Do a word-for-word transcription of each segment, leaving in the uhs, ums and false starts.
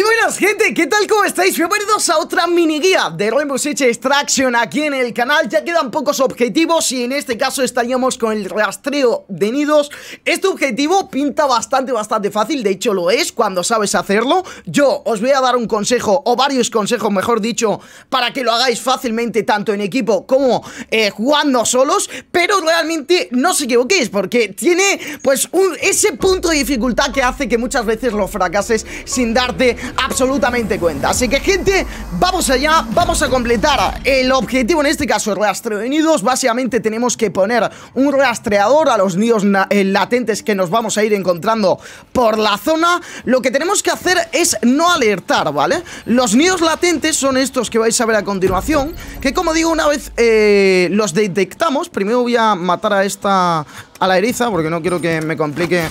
Y buenas gente, ¿qué tal? ¿Cómo estáis? Bienvenidos a otra mini guía de Rainbow Six Extraction aquí en el canal. Ya quedan pocos objetivos y en este caso estaríamos con el rastreo de nidos. Este objetivo pinta bastante, bastante fácil, de hecho lo es cuando sabes hacerlo. Yo os voy a dar un consejo, o varios consejos mejor dicho, para que lo hagáis fácilmente tanto en equipo como eh, jugando solos. Pero realmente no os equivoquéis porque tiene pues un, ese punto de dificultad que hace que muchas veces lo fracases sin darte absolutamente cuenta. Así que gente, vamos allá, vamos a completar el objetivo, en este caso el rastreo de nidos. Básicamente tenemos que poner un rastreador a los nidos latentes que nos vamos a ir encontrando por la zona. Lo que tenemos que hacer es no alertar, ¿vale? Los nidos latentes son estos que vais a ver a continuación, que como digo, una vez eh, los detectamos, primero voy a matar a esta, a la eriza, porque no quiero que me complique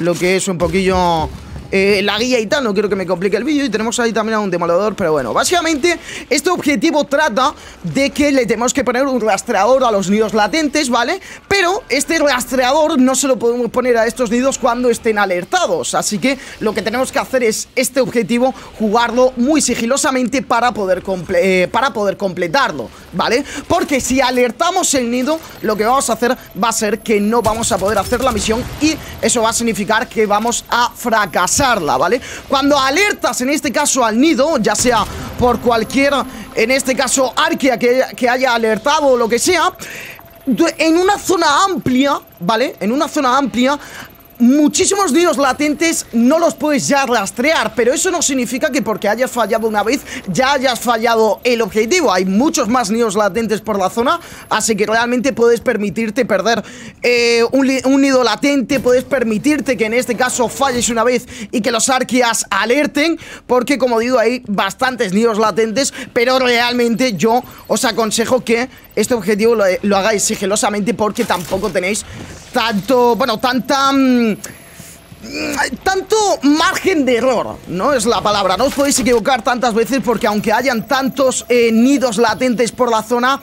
lo que es un poquillo... Eh, la guía y tal, no quiero que me complique el vídeo. Y tenemos ahí también a un demoledor, pero bueno, básicamente este objetivo trata de que le tenemos que poner un rastreador a los nidos latentes, ¿vale? Pero este rastreador no se lo podemos poner a estos nidos cuando estén alertados, así que lo que tenemos que hacer es este objetivo jugarlo muy sigilosamente para poder, comple eh, para poder completarlo, ¿vale? Porque si alertamos el nido, lo que vamos a hacer va a ser que no vamos a poder hacer la misión y eso va a significar que vamos a fracasar, ¿vale? Cuando alertas en este caso al nido, ya sea por cualquier, en este caso arquea que, que haya alertado o lo que sea, en una zona amplia, ¿vale? En una zona amplia muchísimos nidos latentes no los puedes ya rastrear, pero eso no significa que porque hayas fallado una vez ya hayas fallado el objetivo. Hay muchos más nidos latentes por la zona, así que realmente puedes permitirte perder eh, un, un nido latente, puedes permitirte que en este caso falles una vez y que los arqueas alerten, porque como digo hay bastantes nidos latentes, pero realmente yo os aconsejo que este objetivo lo, lo hagáis sigilosamente porque tampoco tenéis tanto, bueno, tanta... tanto margen de error, ¿no? Es la palabra. No os podéis equivocar tantas veces porque aunque hayan tantos eh, nidos latentes por la zona,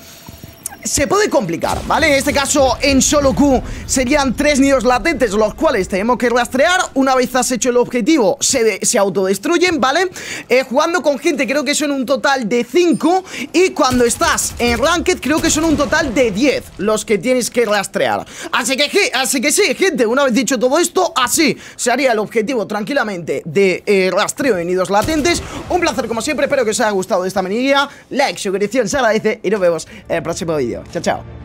se puede complicar, ¿vale? En este caso, en solo Q serían tres nidos latentes, los cuales tenemos que rastrear. Una vez has hecho el objetivo, se, se autodestruyen, ¿vale? Eh, jugando con gente creo que son un total de cinco. Y cuando estás en Ranked creo que son un total de diez los que tienes que rastrear. Así que, así que sí, gente, una vez dicho todo esto, así se haría el objetivo tranquilamente de eh, rastreo de nidos latentes. Un placer como siempre, espero que os haya gustado esta mini guía. Like, suscripción, se agradece y nos vemos en el próximo vídeo. Chao, chao.